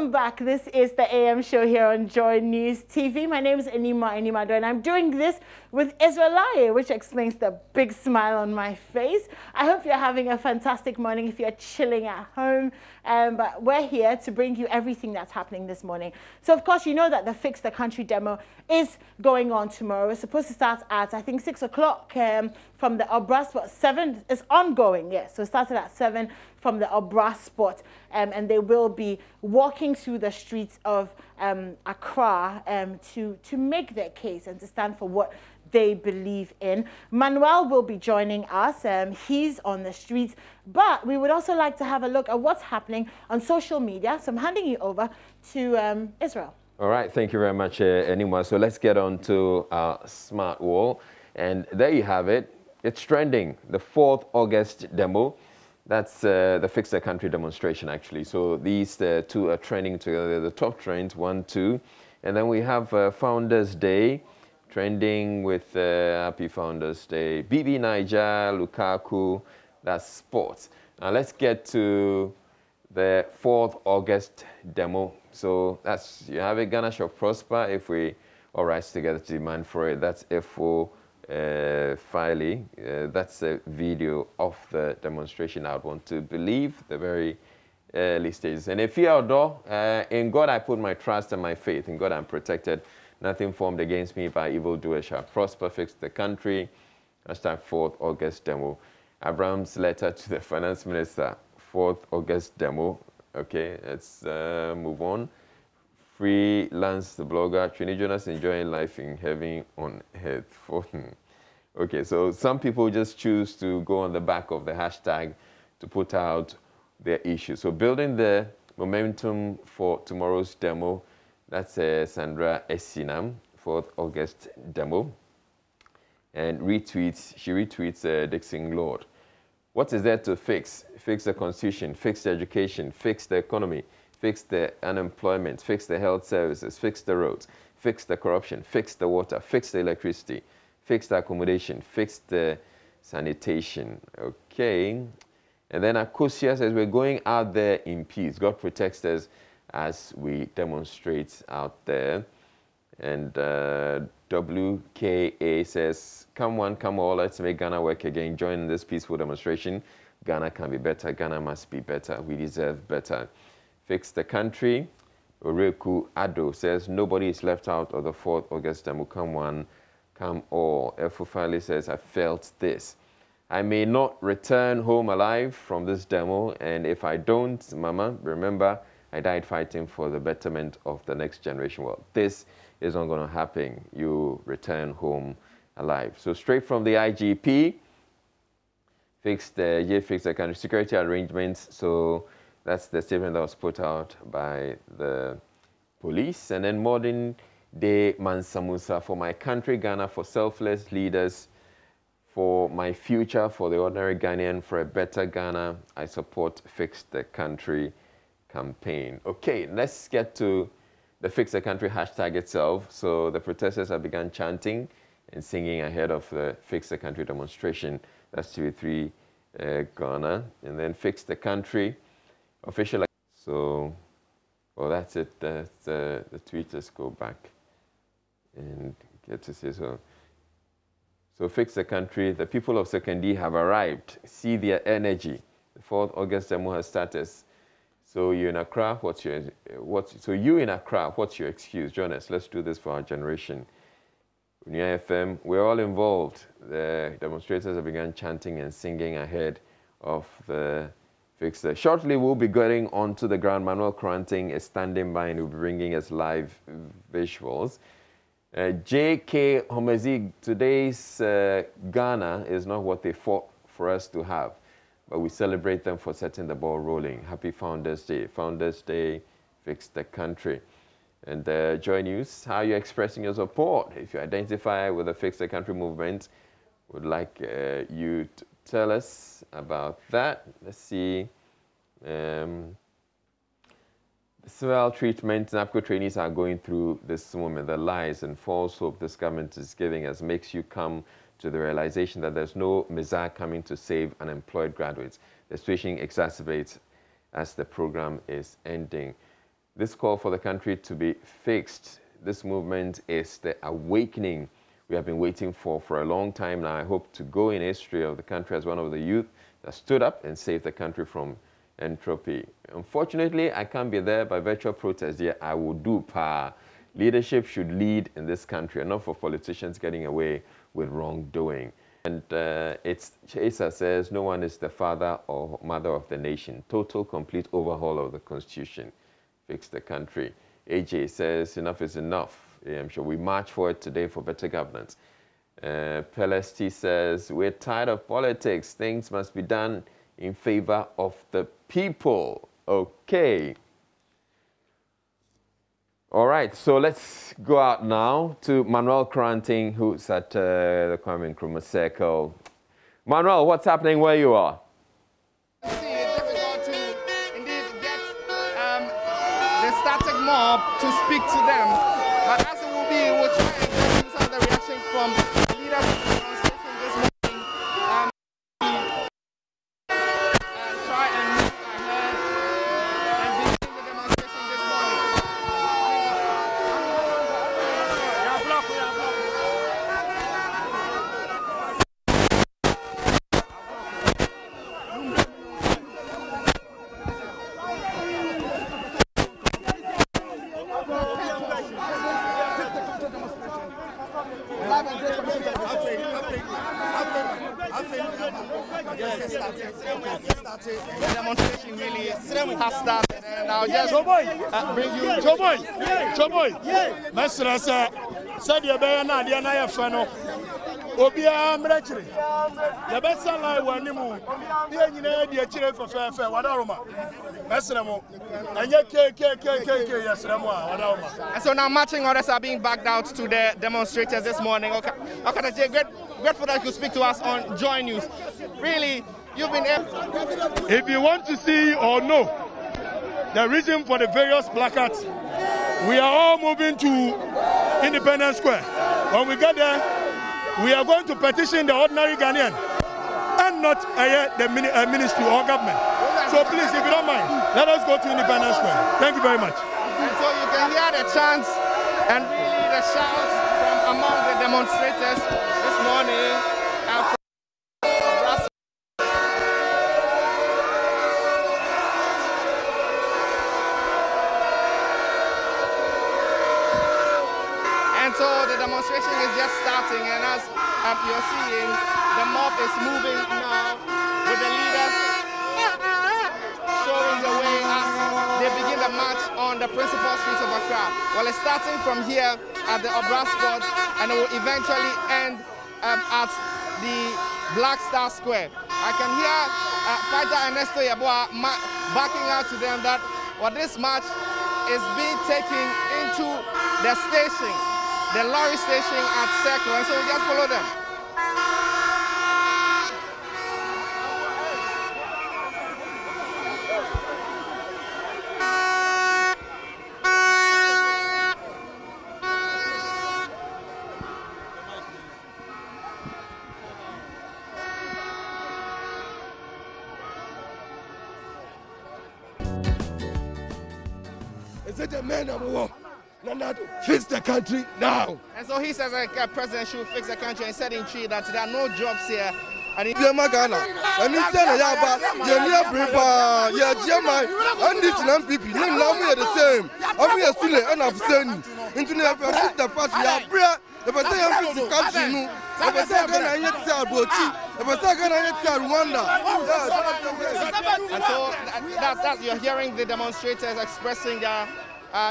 Welcome back. This is the AM show here on Joy News TV. My name is Anima Enimado, and I'm doing this with Israela, which explains the big smile on my face. I hope you're having a fantastic morning if you're chilling at home. But we're here to bring you everything that's happening this morning. So, of course, you know that the Fix the Country demo is going on tomorrow. It's supposed to start at, I think, 6 o'clock from the Obra Spot. 7 is ongoing, yes. So it started at 7 from the Obra Spot, and they will be walking through the streets of Accra to make their case and to stand for what they believe in. Manuel will be joining us. He's on the streets, but we would also like to have a look at what's happening on social media. So I'm handing you over to Israel. All right, thank you very much, Anima. So let's get on to our smart wall. And there you have it. It's trending, the 4th August demo. That's the Fix the Country demonstration, actually. So these two are trending together. The top trends, 1, 2. And then we have Founders Day, trending with Happy Founders Day. BB Niger, Lukaku, that's sports. Now let's get to the 4th August demo. So that's, you have it, Ghana shall prosper if we all rise together to demand for it. That's F.O. Fufali. That's a video of the demonstration. I would want to believe the very early stages. And if you are outdoor, in God I put my trust and my faith. In God I'm protected. Nothing formed against me by evildoers shall prosper. Fix the country. Hashtag 4th August demo. Abraham's letter to the finance minister. 4th August demo. Okay, let's move on. Freelance the blogger, Trinity Jonas, enjoying life in heaven on earth. Okay, so some people just choose to go on the back of the hashtag to put out their issues. So building the momentum for tomorrow's demo, that's Sandra Essinam, 4th August demo. And retweets, she retweets Dixing Lord. What is there to fix? Fix the constitution, fix the education, fix the economy, fix the unemployment, fix the health services, fix the roads, fix the corruption, fix the water, fix the electricity, fix the accommodation, fix the sanitation. Okay. And then Akusia says, we're going out there in peace. God protects us as we demonstrate out there. And W K A says, come one, come all, let's make Ghana work again. Join this peaceful demonstration. Ghana can be better. Ghana must be better. We deserve better. Fix the country. Oreku Addo says, nobody is left out of the 4th August demo. Come one, come all. Fufali says, I felt this. I may not return home alive from this demo. And if I don't, Mama, remember, I died fighting for the betterment of the next generation. Well, this is not going to happen. You return home alive. So straight from the IGP, fix the country security arrangements. So that's the statement that was put out by the police. And then modern day Mansamusa, for my country Ghana, for selfless leaders, for my future, for the ordinary Ghanaian, for a better Ghana, I support Fix the Country campaign. Okay, let's get to the Fix the Country hashtag itself. So the protesters have begun chanting and singing ahead of the Fix the Country demonstration. That's TV3 Ghana. And then Fix the Country official. So, well, that's it. That's, the tweet. Let's go back and get to see. So Fix the Country. The people of Sekondi have arrived. See their energy. The 4th August demo has started. So you in Accra, what's your excuse? Join us. Let's do this for our generation. Unia FM, we're all involved. The demonstrators have begun chanting and singing ahead of the Fix the. Shortly, we'll be getting onto the ground. Manuel Koranteng is standing by and will be bringing us live visuals. J.K. Homezig, today's Ghana is not what they fought for us to have, but we celebrate them for setting the ball rolling. Happy Founders Day. Founders Day, Fix the Country. And Joy News, how are you expressing your support? If you identify with the Fix the Country movement, would like you to tell us about that. Let's see. Civil treatment NAPCO trainees are going through this moment. The lies and false hope this government is giving us makes you come to the realization that there's no Messiah coming to save unemployed graduates. The situation exacerbates as the program is ending. This call for the country to be fixed, this movement is the awakening we have been waiting for a long time now. I hope to go in history of the country as one of the youth that stood up and saved the country from entropy. Unfortunately, I can't be there by virtual protest. Yeah, I will do pa. Leadership should lead in this country, and not for politicians getting away with wrongdoing. And it's Chasa says, no one is the father or mother of the nation. Total, complete overhaul of the constitution. Fix the country. AJ says, enough is enough. I'm sure we march forward today for better governance. Palesti says, we're tired of politics. Things must be done in favor of the people. Okay. All right, so let's go out now to Manuel Koranteng, who's at the Kwame Nkrumah Circle. Manuel, what's happening where you are? It's difficult to indeed get the static mob to speak to them. But as it will be, we'll try and get some of the reaction from the leader of the demonstration this morning. Try and move ahead and begin the demonstration this morning. Said your Bayana, the Anaya Fano, Obia Mretri, the best ally were Nimu, the engineer, the chair for fair, Wadaroma, Messeramo, and yet KKKK, yes, Wadaroma. And so now marching orders are being backed out to the demonstrators this morning. Okay, okay, grateful that you speak to us on Joy News. Really, you've been able. If you want to see or know the reason for the various placards, we are all moving to Independence Square. When we get there, we are going to petition the ordinary Ghanaian and not the ministry or government. So please, if you don't mind, let us go to Independence Square. Thank you very much. And so you can hear the chants and really the shouts from among the demonstrators this morning. Demonstration is just starting, and as you're seeing, the mob is moving now with the leaders showing the way as they begin the march on the principal streets of Accra. Well, it's starting from here at the Obra Spot, and it will eventually end at the Black Star Square. I can hear fighter Ernesto Yeboah backing out to them that well, this march is being taken into the station. The lorry station at Circle, and so we just follow them. Is it a man of war? Fix the country now. And so he says the president should fix the country and said in Chi that there are no jobs here. And he said, And so you're hearing the demonstrators expressing their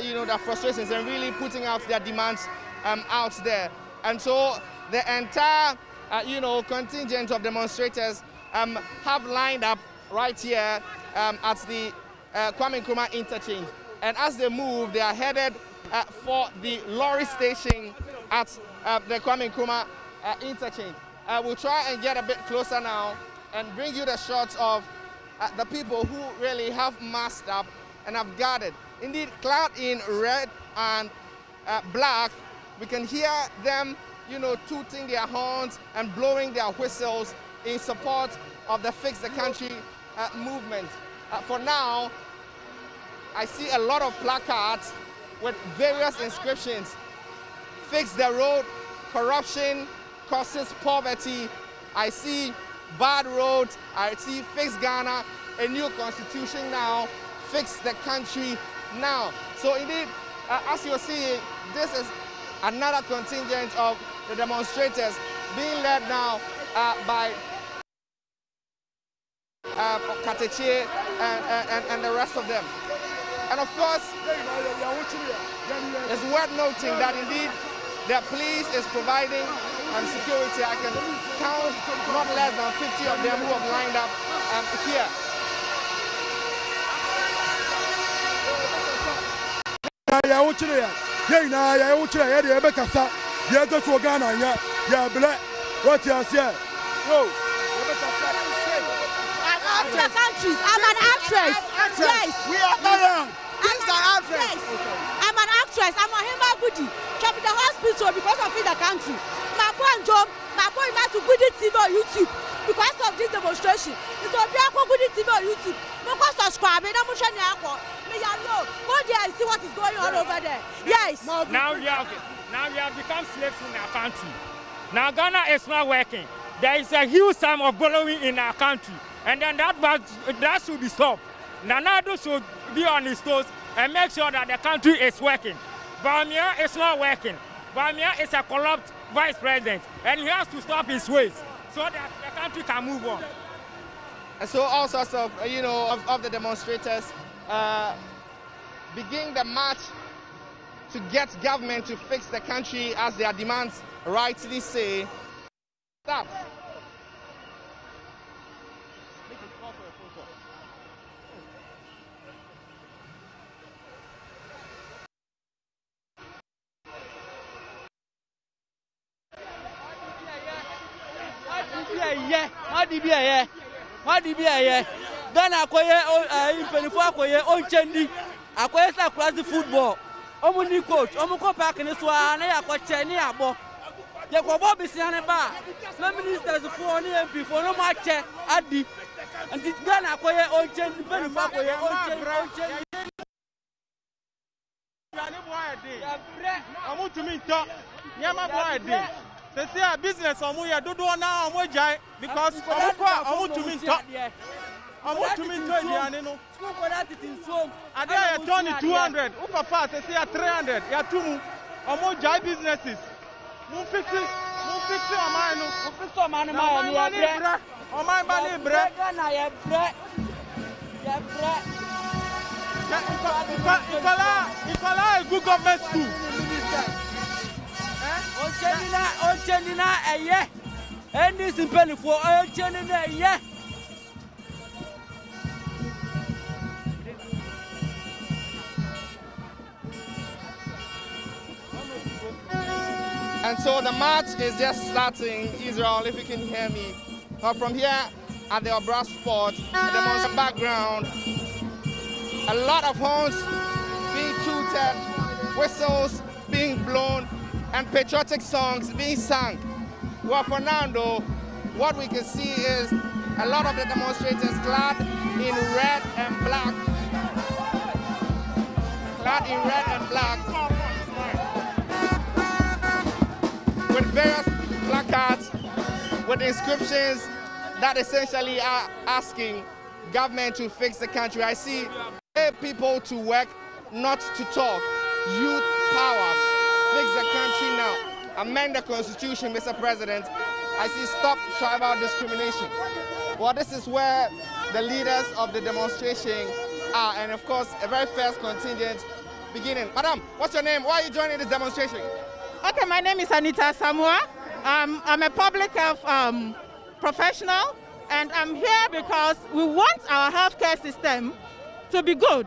you know, their frustrations and really putting out their demands out there. And so the entire, you know, contingent of demonstrators have lined up right here at the Kwame Nkrumah interchange. And as they move, they are headed for the lorry station at the Kwame Nkrumah interchange. We'll try and get a bit closer now and bring you the shots of the people who really have massed up and have gathered. Indeed, clad in red and black, we can hear them, you know, tooting their horns and blowing their whistles in support of the Fix the Country movement. For now, I see a lot of placards with various inscriptions. Fix the road, corruption causes poverty. I see bad roads. I see fix Ghana, a new constitution now, fix the country now. So indeed, as you see, this is another contingent of the demonstrators being led now by Kateche and the rest of them. And of course, it's worth noting that indeed the police is providing security. I can count not less than 50 of them who have lined up here. I'm an actress. I'm an actress. Yes. We are not. These are actress. I'm an actress. I'm a human goodie. Came to the hospital because of the country. My point job, my point back to Goodie TV on YouTube because of this demonstration. It's a beautiful Goodie TV on YouTube. No go subscribe. No much any alcohol. Me ya know. Go there and see what is going on over there. Yes. Now we have become slaves in our country. Now Ghana is not working. There is a huge sum of borrowing in our country. And then that should be stopped. Nanado should be on his toes and make sure that the country is working. Bamia is not working. Bamia is a corrupt vice president, and he has to stop his ways so that the country can move on. And so all sorts of, of the demonstrators begin the march to get government to fix the country, as their demands rightly say. Stop. What did you hear? Then I football. I'm coach. I'm going back in this one. I'm going to change it. They say a business on we are doing now on because I'm to mean school for that it in so I 200 upper fast they say 300 ya two on businesses move fixing on my no fix on my no on my money bread Ikala a good government school. And this is penny for all children. Yeah, and so the march is just starting. Israel, if you can hear me, but from here at the Obra Spot, the background, a lot of horns being tooted, whistles being blown, and patriotic songs being sung. Well, for now, though, what we can see is a lot of the demonstrators clad in red and black, with various placards with inscriptions that essentially are asking government to fix the country. I see people to work, not to talk. Youth power. Fix the country now. Amend the constitution, Mr. President. I see stop tribal discrimination. Well, this is where the leaders of the demonstration are, and of course, a very first contingent beginning. Madam, what's your name? Why are you joining this demonstration? Okay, my name is Anita Samoa. I'm a public health professional, and I'm here because we want our healthcare system to be good.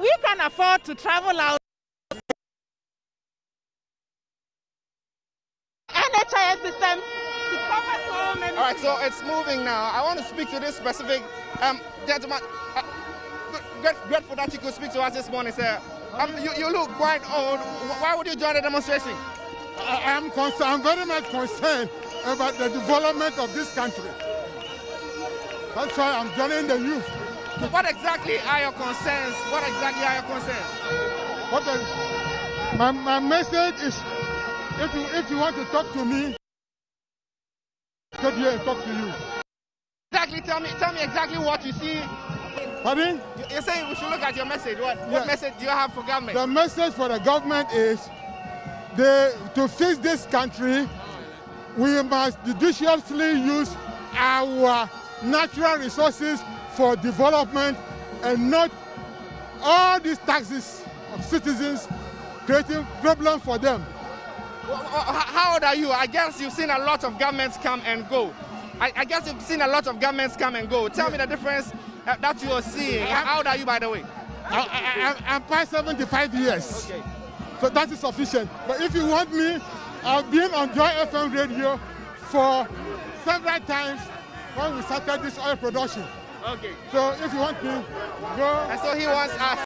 We can afford to travel out. System to cover so many. All right, so it's moving now. I want to speak to this specific gentleman. Grateful that you could speak to us this morning, sir. You look quite old. Why would you join the demonstration? I'm very much concerned about the development of this country. That's why I'm joining the youth What exactly are your concerns? What exactly are your concerns? What my message is, if you want to talk to me, come here and talk to you. Exactly. Tell me exactly what you see. Pardon? You're saying we should look at your message. What message do you have for government? The message for the government is to fix this country, we must judiciously use our natural resources for development and not all these taxes of citizens creating problems for them. How old are you? I guess you've seen a lot of governments come and go. I guess you've seen a lot of governments come and go. Tell me the difference that you are seeing. How old are you, by the way? I'm past 75 years. Okay. So that is sufficient. But if you want me, I've been on Joy FM radio for several times when we started this oil production. Okay. So if you want to go. And so he wants us.